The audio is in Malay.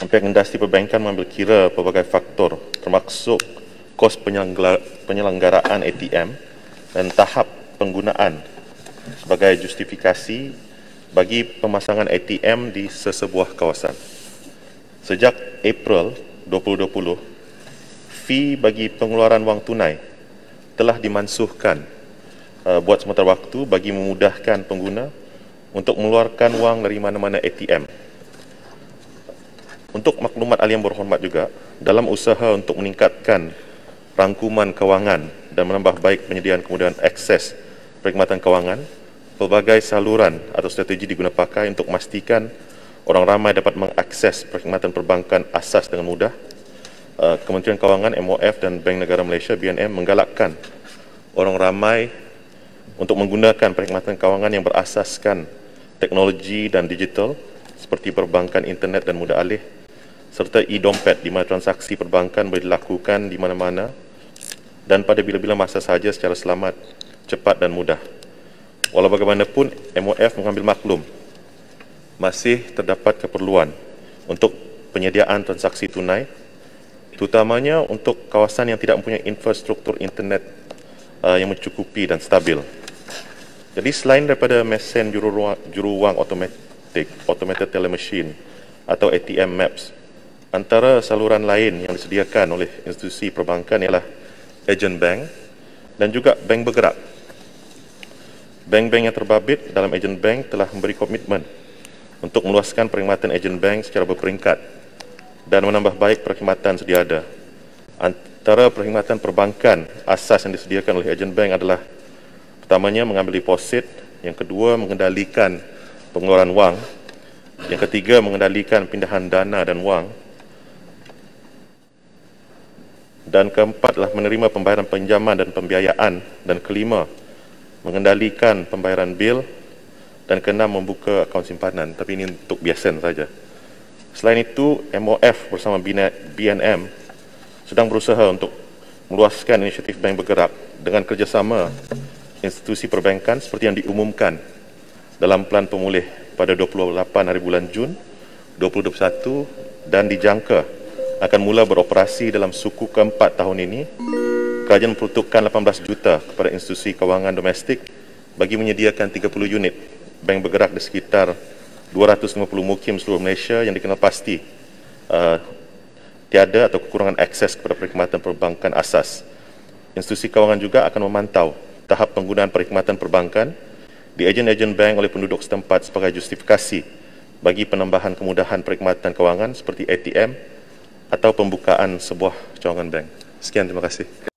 Pihak industri perbankan mengambil kira pelbagai faktor termasuk kos penyelenggaraan ATM dan tahap penggunaan sebagai justifikasi bagi pemasangan ATM di sesebuah kawasan. Sejak April 2020, fee bagi pengeluaran wang tunai telah dimansuhkan buat sementara waktu bagi memudahkan pengguna untuk mengeluarkan wang dari mana-mana ATM. Untuk maklumat ahli yang berhormat juga, dalam usaha untuk meningkatkan rangkuman kewangan dan menambah baik penyediaan kemudahan akses perkhidmatan kewangan, pelbagai saluran atau strategi diguna pakai untuk memastikan orang ramai dapat mengakses perkhidmatan perbankan asas dengan mudah. Kementerian Kewangan, MOF dan Bank Negara Malaysia, BNM, menggalakkan orang ramai untuk menggunakan perkhidmatan kewangan yang berasaskan teknologi dan digital seperti perbankan internet dan mudah alih, serta e-dompet di mana transaksi perbankan boleh dilakukan di mana-mana dan pada bila-bila masa sahaja secara selamat, cepat dan mudah. Walau bagaimanapun, MOF mengambil maklum masih terdapat keperluan untuk penyediaan transaksi tunai, terutamanya untuk kawasan yang tidak mempunyai infrastruktur internet yang mencukupi dan stabil. Jadi selain daripada mesin juru wang Automated Teller Machine atau ATM Maps, antara saluran lain yang disediakan oleh institusi perbankan ialah agent bank dan juga bank bergerak. Bank-bank yang terbabit dalam agent bank telah memberi komitmen untuk meluaskan perkhidmatan agent bank secara berperingkat dan menambah baik perkhidmatan sedia ada. Antara perkhidmatan perbankan asas yang disediakan oleh agent bank adalah pertamanya mengambil deposit, yang kedua mengendalikan pengeluaran wang, yang ketiga mengendalikan pindahan dana dan wang, dan keempat adalah menerima pembayaran pinjaman dan pembiayaan, dan kelima mengendalikan pembayaran bil, dan keenam membuka akaun simpanan. Tapi ini untuk BSN saja. Selain itu, MOF bersama BNM sedang berusaha untuk meluaskan inisiatif bank bergerak dengan kerjasama institusi perbankan seperti yang diumumkan dalam Plan Pemulih pada 28 hari bulan Jun 2021 dan dijangka akan mula beroperasi dalam suku keempat tahun ini. Kerajaan memperuntukkan 18 juta kepada institusi kewangan domestik bagi menyediakan 30 unit bank bergerak di sekitar 250 mukim seluruh Malaysia yang dikenal pasti tiada atau kekurangan akses kepada perkhidmatan perbankan asas. Institusi kewangan juga akan memantau tahap penggunaan perkhidmatan perbankan di agen-agen bank oleh penduduk setempat sebagai justifikasi bagi penambahan kemudahan perkhidmatan kewangan seperti ATM atau pembukaan sebuah cawangan bank. Sekian, terima kasih.